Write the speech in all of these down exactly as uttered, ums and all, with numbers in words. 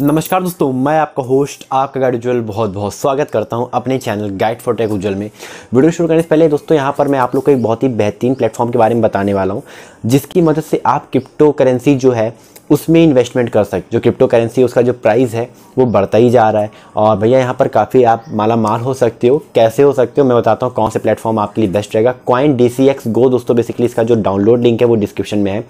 नमस्कार दोस्तों, मैं आपका होस्ट आपका गाइड उज्जवल बहुत बहुत स्वागत करता हूं अपने channel guide for tech Ujjwal में। वीडियो शुरू करने से पहले दोस्तों यहां पर मैं आप लोग को एक बहुत ही बेहतरीन प्लेटफॉर्म के बारे में बताने वाला हूं, जिसकी मदद से आप क्रिप्टो करेंसी जो है उसमें इन्वेस्टमेंट कर सकते। जो क्रिप्टो करेंसी उसका जो प्राइस है वो बढ़ता ही जा रहा है और भैया यहाँ पर काफ़ी आप माला माल हो सकते हो। कैसे हो सकते हो मैं बताता हूँ, कौन से प्लेटफॉर्म आपके लिए बेस्ट रहेगा। CoinDCX Go दोस्तों, बेसिकली इसका जो डाउनलोड लिंक है वो डिस्क्रिप्शन में है,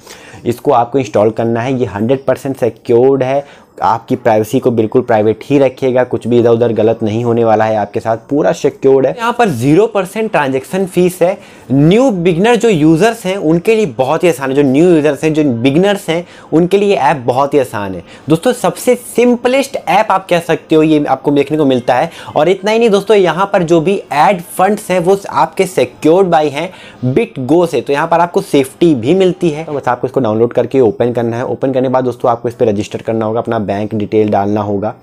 इसको आपको इंस्टॉल करना है। ये हंड्रेड परसेंट सिक्योर्ड है, आपकी प्राइवेसी को बिल्कुल प्राइवेट ही रखेगा, कुछ भी इधर उधर गलत नहीं होने वाला है आपके साथ, पूरा सिक्योर्ड है। यहाँ पर जीरो परसेंट ट्रांजेक्शन फीस है। न्यू बिगनर जो यूज़र्स हैं उनके लिए बहुत ही आसान है। जो न्यू यूज़र्स हैं, जो बिगनर्स हैं, उनके लिए ऐप बहुत ही आसान है दोस्तों। सबसे सिंपलेस्ट ऐप आप कह सकते हो, ये आपको देखने को मिलता है। और इतना ही नहीं दोस्तों, यहाँ पर जो भी एड फंड्स हैं वो आपके सिक्योर्ड बाई हैं BitGo से, तो यहाँ पर आपको सेफ्टी भी मिलती है। तो बस आपको इसको डाउनलोड करके ओपन करना है। ओपन करने के बाद दोस्तों आपको इस पर रजिस्टर करना होगा, अपना बैंक डिटेल डालना होगा,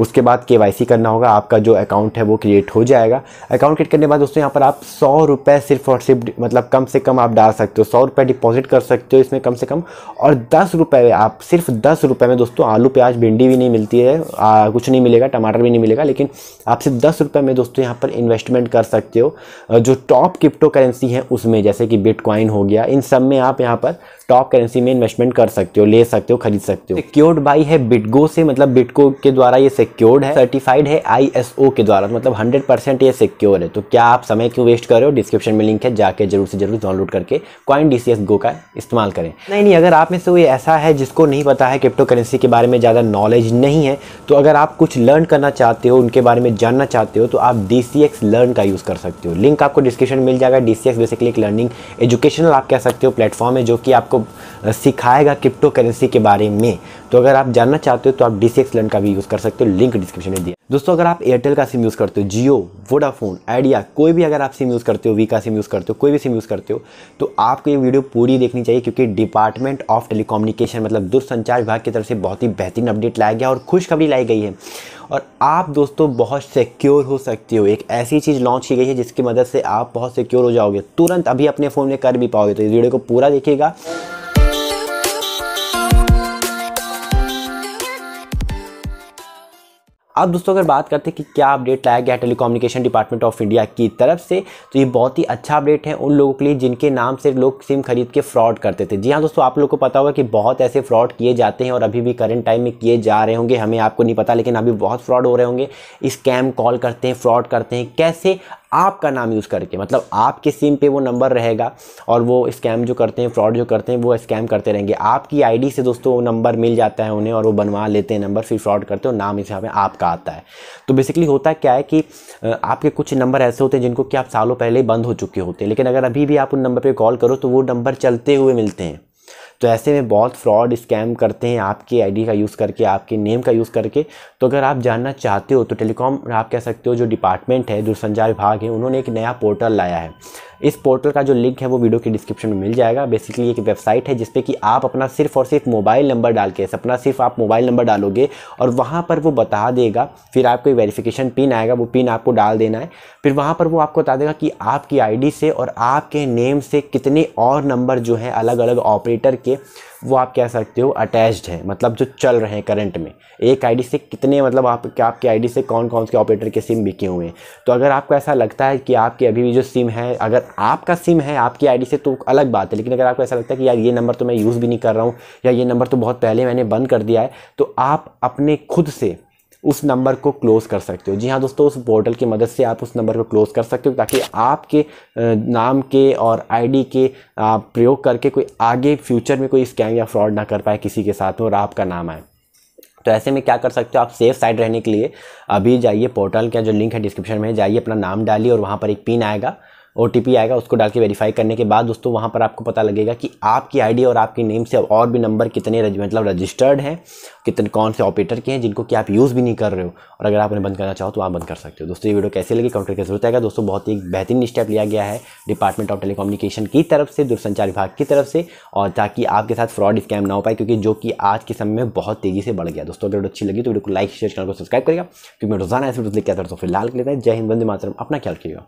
उसके बाद केवाईसी करना होगा, आपका जो अकाउंट है वो क्रिएट हो जाएगा। अकाउंट क्रिएट करने के बाद दोस्तों यहाँ पर आप सौ रुपये सिर्फ और सिर्फ मतलब कम से कम आप डाल सकते हो, सौ रुपये डिपॉजिट कर सकते हो इसमें कम से कम। और दस रुपये आप सिर्फ दस रुपये में दोस्तों, आलू प्याज भिंडी भी नहीं मिलती है, आ, कुछ नहीं मिलेगा, टमाटर भी नहीं मिलेगा, लेकिन आप सिर्फ दस रुपये में दोस्तों यहाँ पर इन्वेस्टमेंट कर सकते हो। जो टॉप क्रिप्टो करेंसी है उसमें, जैसे कि बिटकॉइन हो गया, इन सब में आप यहाँ पर टॉप करेंसी में इन्वेस्टमेंट कर सकते हो, ले सकते हो, खरीद सकते हो। सिक्योर्ड बाई है BitGo से, मतलब BitGo के द्वारा ये सिक्योर्ड है, सर्टिफाइड है आईएसओ के द्वारा, मतलब हंड्रेड परसेंट ये सिक्योर है। तो क्या आप समय क्यों वेस्ट कर रहे हो, डिस्क्रिप्शन में लिंक है, जाके जरूर से जरूर डाउनलोड करके CoinDCX Go का इस्तेमाल करें। नहीं नहीं अगर आप में से कोई ऐसा है जिसको नहीं पता है, क्रिप्टो करेंसी के बारे में ज़्यादा नॉलेज नहीं है, तो अगर आप कुछ लर्न करना चाहते हो, उनके बारे में जानना चाहते हो, तो आप D C X लर्न का यूज़ कर सकते हो। लिंक आपको डिस्क्रिप्शन में मिल जाएगा। D C X बेसिकली एक लर्निंग एजुकेशनल आप कह सकते हो प्लेटफॉर्म है, जो कि आपको सिखाएगा क्रिप्टो करेंसी के बारे में। तो अगर आप जानना चाहते हो तो आप D C X लर्न का भी यूज़ कर सकते हो, लिंक डिस्क्रिप्शन में दिया। दोस्तों अगर आप एयरटेल का सिम यूज़ करते हो, जियो, वोडाफोन, आइडिया, कोई भी अगर आप सिम यूज़ करते हो, वी का सिम यूज़ करते हो, कोई भी सिम यूज़ करते हो, तो आपको ये वीडियो पूरी देखनी चाहिए, क्योंकि डिपार्टमेंट ऑफ टेलीकम्युनिकेशन मतलब दूरसंचार विभाग की तरफ से बहुत ही बेहतरीन अपडेट लाया गया और खुशखबरी लाई गई है। और आप दोस्तों बहुत सिक्योर हो सकते हो। एक ऐसी चीज़ लॉन्च की गई है जिसकी मदद से आप बहुत सिक्योर हो जाओगे, तुरंत अभी अपने फ़ोन में कर भी पाओगे। तो इस वीडियो को पूरा देखिएगा। अब दोस्तों अगर बात करते हैं कि क्या अपडेट लाया गया है टेलीकम्युनिकेशन डिपार्टमेंट ऑफ इंडिया की तरफ से, तो ये बहुत ही अच्छा अपडेट है उन लोगों के लिए जिनके नाम से लोग सिम खरीद के फ्रॉड करते थे। जी हाँ दोस्तों, आप लोगों को पता होगा कि बहुत ऐसे फ्रॉड किए जाते हैं और अभी भी करंट टाइम में किए जा रहे होंगे, हमें आपको नहीं पता, लेकिन अभी बहुत फ्रॉड हो रहे होंगे। स्कैम कॉल करते हैं, फ्रॉड करते हैं, कैसे? आपका नाम यूज़ करके, मतलब आपके सिम पे वो नंबर रहेगा और वो स्कैम जो करते हैं, फ्रॉड जो करते हैं, वो स्कैम करते रहेंगे। आपकी आईडी से दोस्तों वो नंबर मिल जाता है उन्हें और वो बनवा लेते हैं नंबर, फिर फ्रॉड करते हैं और नाम इस हिसाब में आपका आता है। तो बेसिकली होता क्या है कि आपके कुछ नंबर ऐसे होते हैं जिनको कि आप सालों पहले बंद हो चुके होते हैं, लेकिन अगर अभी भी आप उन नंबर पर कॉल करो तो वो नंबर चलते हुए मिलते हैं। तो ऐसे में बहुत फ्रॉड स्कैम करते हैं आपकी आईडी का यूज़ करके, आपके नेम का यूज़ करके। तो अगर आप जानना चाहते हो तो टेलीकॉम आप कह सकते हो जो डिपार्टमेंट है, दूरसंचार विभाग है, उन्होंने एक नया पोर्टल लाया है। इस पोर्टल का जो लिंक है वो वीडियो के डिस्क्रिप्शन में मिल जाएगा। बेसिकली एक वेबसाइट है जिसपे कि आप अपना सिर्फ और सिर्फ मोबाइल नंबर डाल के, अपना सिर्फ आप मोबाइल नंबर डालोगे और वहाँ पर वो बता देगा, फिर आपको एक वेरिफिकेशन पिन आएगा, वो पिन आपको डाल देना है, फिर वहाँ पर वो आपको बता देगा कि आपकी आईडी से और आपके नेम से कितने और नंबर जो है अलग अलग ऑपरेटर के, वो आप कह सकते हो अटैच्ड है, मतलब जो चल रहे हैं करंट में। एक आईडी से कितने, मतलब आपके आपके आईडी से कौन कौन से ऑपरेटर के सिम बिके हुए हैं। तो अगर आपको ऐसा लगता है कि आपके अभी भी जो सिम है, अगर आपका सिम है आपकी आईडी से तो अलग बात है, लेकिन अगर आपको ऐसा लगता है कि यार ये नंबर तो मैं यूज़ भी नहीं कर रहा हूँ या ये नंबर तो बहुत पहले मैंने बंद कर दिया है, तो आप अपने खुद से उस नंबर को क्लोज़ कर सकते हो। जी हाँ दोस्तों, उस पोर्टल की मदद से आप उस नंबर को क्लोज़ कर सकते हो, ताकि आपके नाम के और आईडी के प्रयोग करके कोई आगे फ्यूचर में कोई स्कैम या फ्रॉड ना कर पाए किसी के साथ और आपका नाम आए। तो ऐसे में क्या कर सकते हो आप, सेफ साइड रहने के लिए अभी जाइए पोर्टल का जो लिंक है डिस्क्रिप्शन में, जाइए, अपना नाम डालिए और वहाँ पर एक पिन आएगा, ओटीपी आएगा, उसको डाल के वेरीफाई करने के बाद दोस्तों वहाँ पर आपको पता लगेगा कि आपकी आईडी और आपके नेम से और भी नंबर कितने रज, मतलब रजिस्टर्ड हैं, कितने कौन से ऑपरेटर के हैं जिनको कि आप यूज़ भी नहीं कर रहे हो, और अगर आप उन्हें बंद करना चाहो तो आप बंद कर सकते हो। दोस्तों ये वीडियो कैसे लगी कमेंट करके जरूर बताइएगा। दोस्तों बहुत ही बेहतरीन स्टेप लिया गया है डिपार्टमेंट ऑफ टेलीकम्युनिकेशन की तरफ से, दूरसंचार विभाग की तरफ से, और ताकि आपके साथ फ्रॉड स्कैम ना हो पाए, क्योंकि जो कि आज के समय में बहुत तेज़ी से बढ़ गया। दोस्तों अगर अच्छी लगी तो वीडियो को लाइक, शेयर, चैनल को सब्सक्राइब करेगा, क्योंकि मैं रोजाना ऐसे वीडियो लेकर आता हूं। फिलहाल के लिए जय हिंद, वंदे मातरम, अपना ख्याल रखिएगा।